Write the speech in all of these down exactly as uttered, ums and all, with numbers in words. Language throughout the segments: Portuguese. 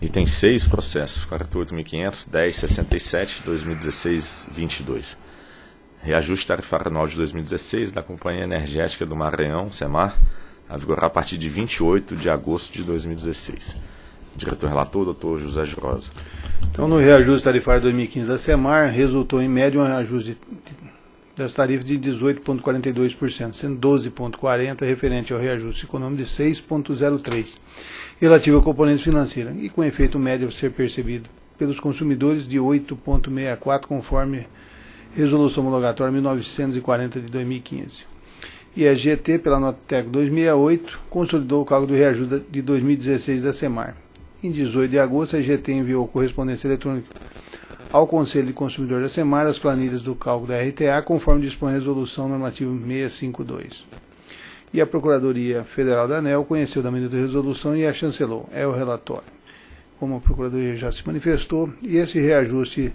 Item seis, processo quarenta e oito mil quinhentos, dez, sessenta e sete, dois mil e dezesseis, vinte e dois. Reajuste tarifário anual de dois mil e dezesseis da Companhia Energética do Maranhão, CEMAR, a vigorar a partir de vinte e oito de agosto de dois mil e dezesseis. Diretor relator, doutor José Jurhosa. Então, no reajuste tarifário dois mil e quinze da CEMAR, resultou em média um reajuste das tarifas de dezoito vírgula quarenta e dois por cento, sendo doze vírgula quarenta por cento referente ao reajuste econômico de seis vírgula zero três por cento, relativo ao componente financeiro, e com efeito médio ser percebido pelos consumidores de oito vírgula sessenta e quatro por cento, conforme Resolução Homologatória mil novecentos e quarenta de dois mil e quinze. E a G T, pela nota técnica duzentos e sessenta e oito, consolidou o cálculo do reajuste de dois mil e dezesseis da CEMAR. Em dezoito de agosto, a G T enviou correspondência eletrônica ao Conselho de Consumidor da CEMAR as planilhas do cálculo da R T A, conforme dispõe a Resolução Normativa seiscentos e cinquenta e dois. E a Procuradoria Federal da ANEL conheceu da minuta de resolução e a chancelou. É o relatório. Como a Procuradoria já se manifestou, e esse reajuste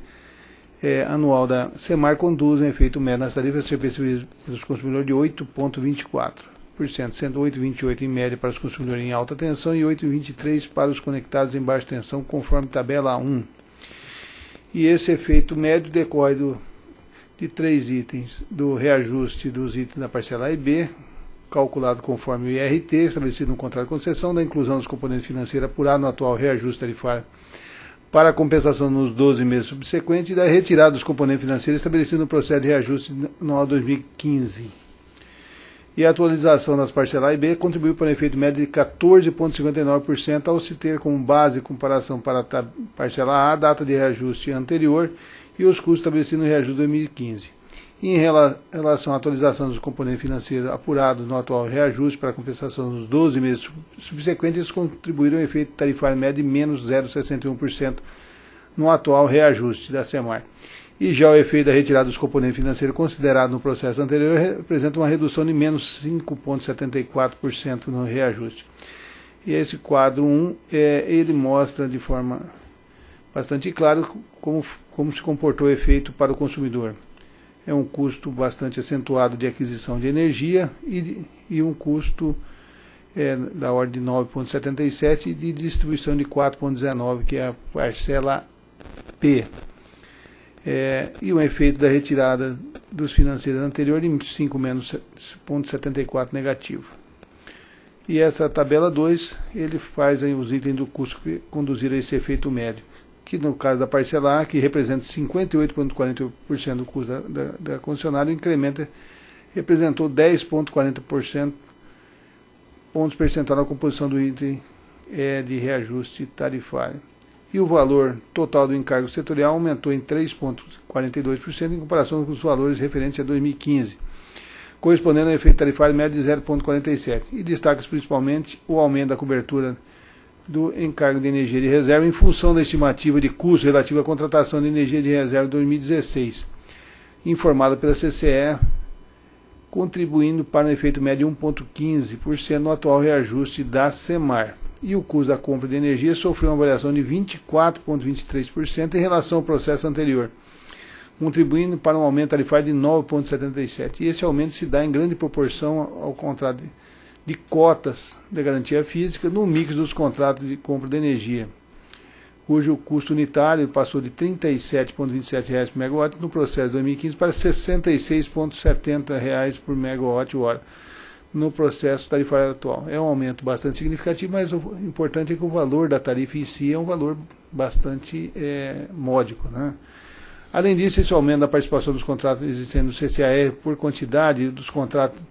É, anual da CEMAR conduz em efeito médio nas tarifas a ser percebido pelos consumidores de oito vírgula vinte e quatro por cento, sendo oito vírgula vinte e oito por cento em média para os consumidores em alta tensão e oito vírgula vinte e três por cento para os conectados em baixa tensão, conforme tabela um. E esse efeito médio decorre do, de três itens, do reajuste dos itens da parcela A e B, calculado conforme o I R T, estabelecido no contrato de concessão, da inclusão dos componentes financeiros apurados no atual reajuste tarifário, para a compensação nos doze meses subsequentes e da retirada dos componentes financeiros estabelecido no processo de reajuste anual dois mil e quinze. E a atualização das parcelas A e B contribuiu para um efeito médio de quatorze vírgula cinquenta e nove por cento ao se ter como base comparação para a parcela A, a data de reajuste anterior e os custos estabelecidos no reajuste dois mil e quinze. E em relação à atualização dos componentes financeiros apurados no atual reajuste para a compensação dos doze meses subsequentes, contribuíram ao efeito tarifário médio de menos zero vírgula sessenta e um por cento no atual reajuste da CEMAR. E já o efeito da retirada dos componentes financeiros considerado no processo anterior representa uma redução de menos cinco vírgula setenta e quatro por cento no reajuste. E esse quadro um, é, ele mostra de forma bastante clara como, como se comportou o efeito para o consumidor. É um custo bastante acentuado de aquisição de energia e, e um custo é, da ordem de nove vírgula setenta e sete por cento e de distribuição de quatro vírgula dezenove por cento, que é a parcela P. É, e um efeito da retirada dos financeiros anteriores de cinco vírgula setenta e quatro por cento negativo. E essa tabela dois, ele faz aí os itens do custo que conduziram a esse efeito médio, que no caso da parcela A, que representa cinquenta e oito vírgula quarenta e oito por cento do custo da, da, da concessionária, o incremento representou dez vírgula quarenta por cento pontos percentual na composição do item é, de reajuste tarifário. E o valor total do encargo setorial aumentou em três vírgula quarenta e dois por cento em comparação com os valores referentes a dois mil e quinze, correspondendo a efeito tarifário médio de zero vírgula quarenta e sete por cento. E destaca-se principalmente o aumento da cobertura do encargo de energia de reserva em função da estimativa de custo relativa à contratação de energia de reserva dois mil e dezesseis, informada pela C C E, contribuindo para um efeito médio de um vírgula quinze por cento no atual reajuste da CEMAR. E o custo da compra de energia sofreu uma variação de vinte e quatro vírgula vinte e três por cento em relação ao processo anterior, contribuindo para um aumento tarifário de nove vírgula setenta e sete por cento. E esse aumento se dá em grande proporção ao contrato de de cotas de garantia física no mix dos contratos de compra de energia, cujo custo unitário passou de trinta e sete vírgula vinte e sete reais por megawatt no processo de dois mil e quinze para sessenta e seis vírgula setenta reais por megawatt-hora no processo tarifário atual. É um aumento bastante significativo, mas o importante é que o valor da tarifa em si é um valor bastante é, módico, né? Além disso, esse aumento da participação dos contratos existentes no C C A R por quantidade dos contratos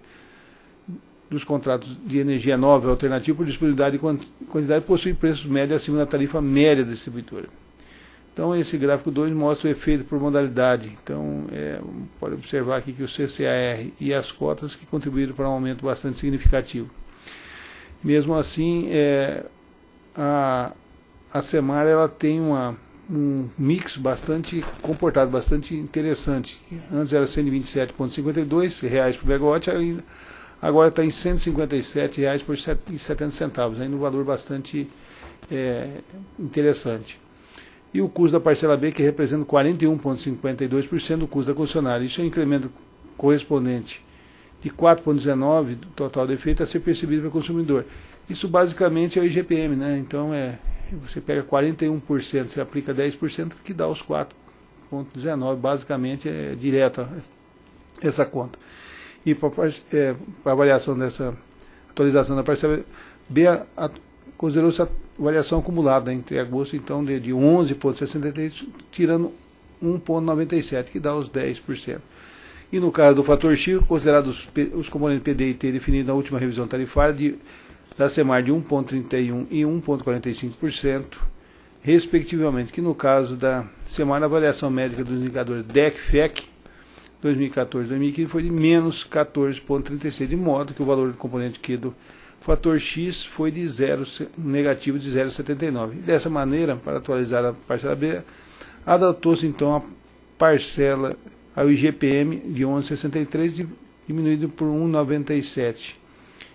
dos contratos de energia nova alternativa por disponibilidade e quantidade possui preços médios acima da tarifa média da distribuidora. Então, esse gráfico dois mostra o efeito por modalidade. Então, é, pode observar aqui que o C C A R e as cotas que contribuíram para um aumento bastante significativo. Mesmo assim, é, a, a CEMAR ela tem uma, um mix bastante comportado, bastante interessante. Antes era cento e vinte e sete vírgula cinquenta e dois reais por megawatt, ainda agora está em cento e cinquenta e sete reais e setenta centavos, ainda um valor bastante é, interessante. E o custo da parcela B, que representa quarenta e um vírgula cinquenta e dois por cento do custo da concessionária. Isso é um incremento correspondente de quatro vírgula dezenove por cento do total de efeito a ser percebido pelo consumidor. Isso basicamente é o I G P M, né? Então é, você pega quarenta e um por cento, você aplica dez por cento, que dá os quatro vírgula dezenove por cento, basicamente é direto essa conta. E para é, a avaliação dessa atualização da parcela B, considerou-se a variação acumulada entre agosto, então, de, de onze vírgula sessenta e três, tirando um vírgula noventa e sete, que dá os dez por cento. E no caso do fator X, considerados os componentes P D e T definidos na última revisão tarifária de, da CEMAR de um vírgula trinta e um por cento e um vírgula quarenta e cinco por cento, respectivamente, que no caso da CEMAR, na avaliação médica dos indicadores D E C, F E C, dois mil e quatorze a dois mil e quinze, foi de menos quatorze vírgula trinta e seis, de modo que o valor do componente Q do fator X foi de zero, negativo de zero vírgula setenta e nove. Dessa maneira, para atualizar a parcela B, adotou-se então a parcela ao I G P M de onze vírgula sessenta e três, diminuído por um vírgula noventa e sete,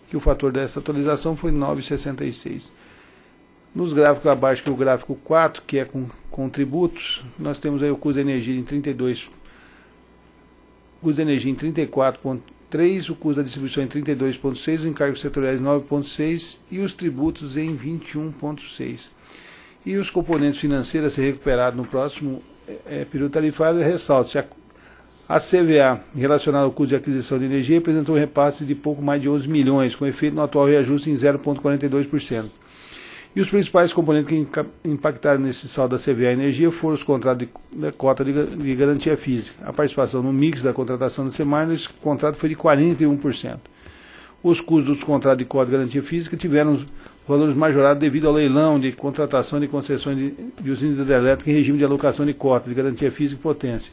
que o fator dessa atualização foi nove vírgula sessenta e seis. Nos gráficos abaixo, que é o gráfico quatro, que é com contributos, nós temos aí o custo de energia em trinta e dois, custo de energia em trinta e quatro vírgula três, o custo da distribuição em trinta e dois vírgula seis, os encargos setoriais em nove vírgula seis e os tributos em vinte e um vírgula seis. E os componentes financeiros a ser recuperados no próximo é, período tarifário, ressalta-se, a, a C V A relacionada ao custo de aquisição de energia representou um repasse de pouco mais de onze milhões, com efeito no atual reajuste em zero vírgula quarenta e dois por cento. E os principais componentes que impactaram nesse saldo da C V A Energia foram os contratos de, da cota de, de garantia física. A participação no mix da contratação do CEMAR nesse contrato foi de quarenta e um por cento. Os custos dos contratos de cota de garantia física tiveram valores majorados devido ao leilão de contratação de concessões de, de usinas hidrelétricas em regime de alocação de cotas de garantia física e potência,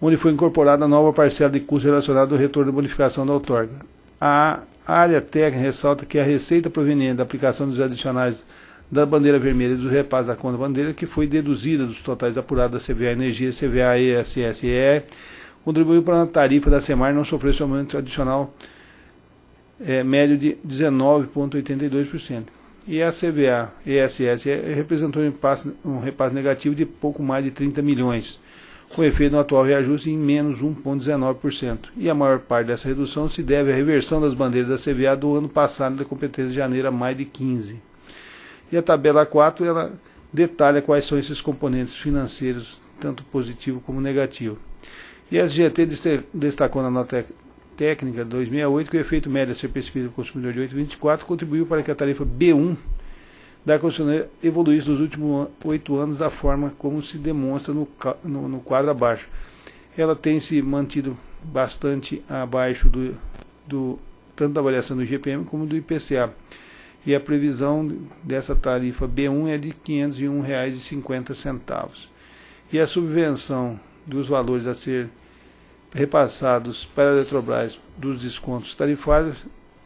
onde foi incorporada a nova parcela de custo relacionado ao retorno da bonificação da outorga. A área técnica ressalta que a receita proveniente da aplicação dos adicionais da bandeira vermelha e dos repasses da conta bandeira, que foi deduzida dos totais apurados da C V A Energia, C V A E S S e E E R, contribuiu para a tarifa da CEMAR não sofrer seu aumento adicional é, médio de dezenove vírgula oitenta e dois por cento. E a C V A E S S representou um repasse, um repasse negativo de pouco mais de trinta milhões, com efeito no atual reajuste em menos um vírgula dezenove por cento. E a maior parte dessa redução se deve à reversão das bandeiras da C V A do ano passado da competência de janeiro a mais de quinze. E a tabela quatro, ela detalha quais são esses componentes financeiros, tanto positivo como negativo. E a S G T destacou na nota técnica duzentos e sessenta e oito que o efeito médio a ser percebido do consumidor de oito vírgula vinte e quatro contribuiu para que a tarifa B um da concessionária evoluísse nos últimos oito anos da forma como se demonstra no, no, no quadro abaixo. Ela tem se mantido bastante abaixo do, do, tanto da avaliação do I G P M como do I P C A. E a previsão dessa tarifa B um é de quinhentos e um reais e cinquenta centavos. E a subvenção dos valores a ser repassados para a Eletrobras dos descontos tarifários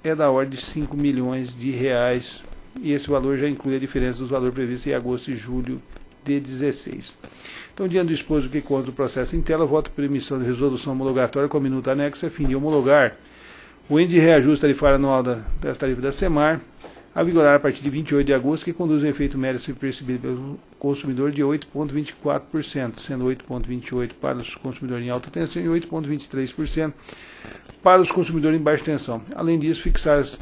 é da ordem de cinco milhões de reais. E esse valor já inclui a diferença dos valores previstos em agosto e julho de dezesseis. Então, diante do exposto que conta o processo em tela, voto por emissão de resolução homologatória com a minuta anexa a fim de homologar o índice de reajuste tarifário anual da, das tarifas da CEMAR, a vigorar a partir de vinte e oito de agosto, que conduz um efeito médio a ser percebido pelo consumidor de oito vírgula vinte e quatro por cento, sendo oito vírgula vinte e oito por cento para os consumidores em alta tensão e oito vírgula vinte e três por cento para os consumidores em baixa tensão. Além disso, fixar as,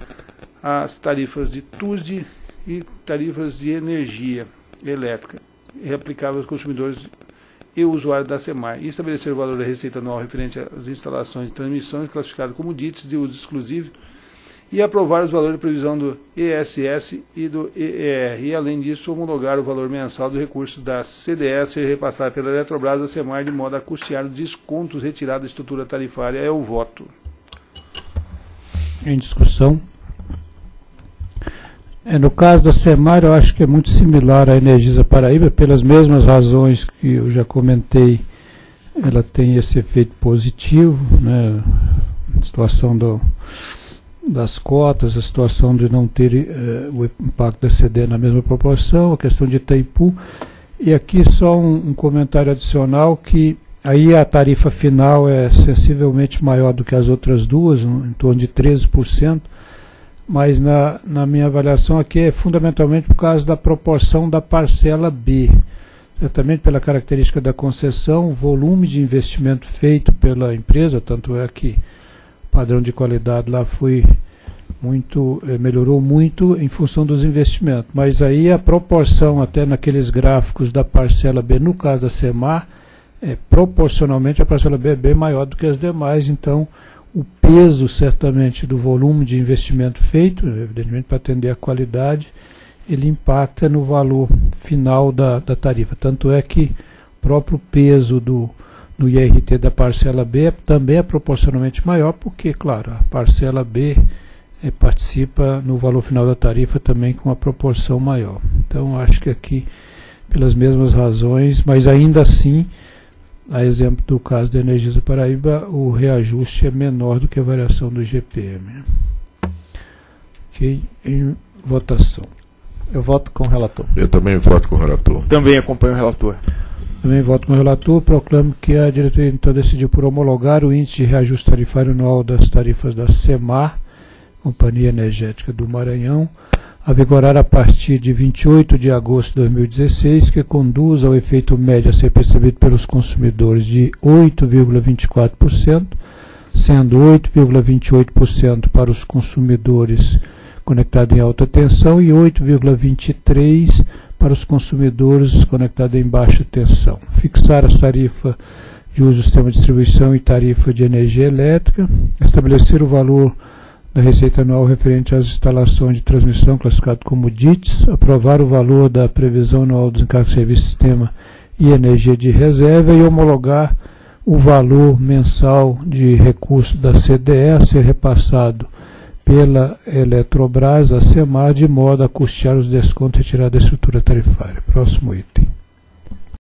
as tarifas de T U S D e tarifas de energia elétrica reaplicáveis aos consumidores e usuários da CEMAR, e estabelecer o valor da receita anual referente às instalações de transmissão classificado como D I T S de uso exclusivo, e aprovar os valores de previsão do E S S e do E E R, e além disso homologar o valor mensal do recurso da C D S e repassar pela Eletrobras a CEMAR de modo a custear os descontos retirados da estrutura tarifária. É o voto. Em discussão. É, no caso da CEMAR, eu acho que é muito similar à Energisa Paraíba, pelas mesmas razões que eu já comentei, ela tem esse efeito positivo, né? A situação do... das cotas, a situação de não ter uh, o impacto da C D na mesma proporção, a questão de Itaipu. E aqui só um, um comentário adicional, que aí a tarifa final é sensivelmente maior do que as outras duas, um, em torno de treze por cento, mas na, na minha avaliação aqui é fundamentalmente por causa da proporção da parcela B, certamente pela característica da concessão, o volume de investimento feito pela empresa, tanto é que padrão de qualidade lá foi muito, melhorou muito em função dos investimentos. Mas aí a proporção, até naqueles gráficos da parcela B, no caso da Semar, é, proporcionalmente a parcela B é bem maior do que as demais, então o peso certamente do volume de investimento feito, evidentemente para atender a qualidade, ele impacta no valor final da, da tarifa. Tanto é que o próprio peso do no I R T da parcela B também é proporcionalmente maior, porque, claro, a parcela B é, participa no valor final da tarifa também com uma proporção maior. Então, acho que aqui, pelas mesmas razões, mas ainda assim, a exemplo do caso da Energisa Paraíba, o reajuste é menor do que a variação do I G P-M. Né? Ok, em votação. Eu voto com o relator. Eu também voto com o relator. Também acompanho o relator. Também voto com o relator, proclamo que a diretoria então decidiu por homologar o índice de reajuste tarifário anual das tarifas da Semar, Companhia Energética do Maranhão, a vigorar a partir de vinte e oito de agosto de dois mil e dezesseis, que conduz ao efeito médio a ser percebido pelos consumidores de oito vírgula vinte e quatro por cento, sendo oito vírgula vinte e oito por cento para os consumidores conectados em alta tensão e oito vírgula vinte e três por cento para os consumidores conectados em baixa tensão. Fixar as tarifas de uso do sistema de distribuição e tarifa de energia elétrica. Estabelecer o valor da receita anual referente às instalações de transmissão, classificado como D I T S. Aprovar o valor da previsão anual dos encargos de serviço, sistema e energia de reserva. E homologar o valor mensal de recurso da C D E a ser repassado pela Eletrobras, a Semar, de modo a custear os descontos retirados da estrutura tarifária. Próximo item.